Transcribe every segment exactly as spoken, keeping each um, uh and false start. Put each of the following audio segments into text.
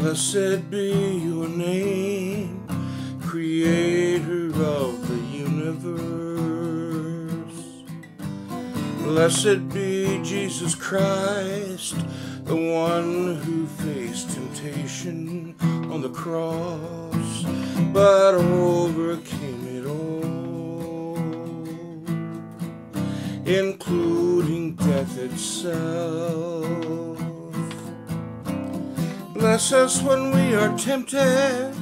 Blessed be your name, creator of the universe. Blessed be Jesus Christ, the one who faced temptation on the cross, but overcame it all, including death itself. Bless us when we are tempted,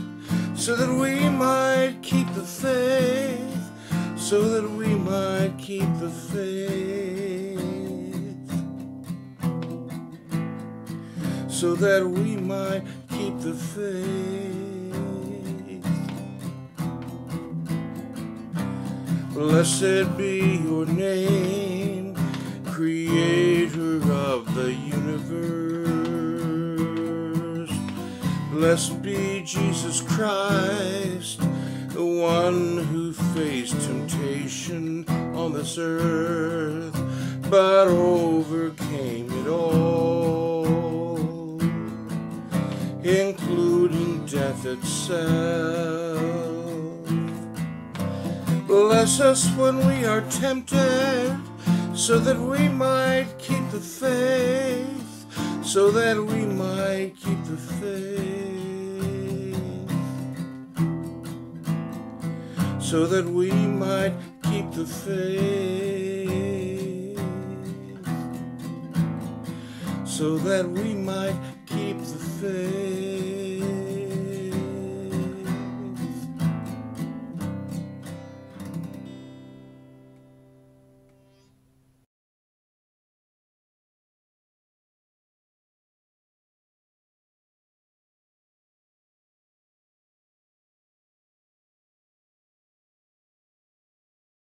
so that we might keep the faith, so that we might keep the faith, so that we might keep the faith. Blessed be your name, creator of the universe. Blessed be Jesus Christ, the one who faced temptation on this earth, but overcame it all, including death itself. Bless us when we are tempted, so that we might keep the faith, so that we might keep the faith. So that we might keep the faith, so that we might keep the faith.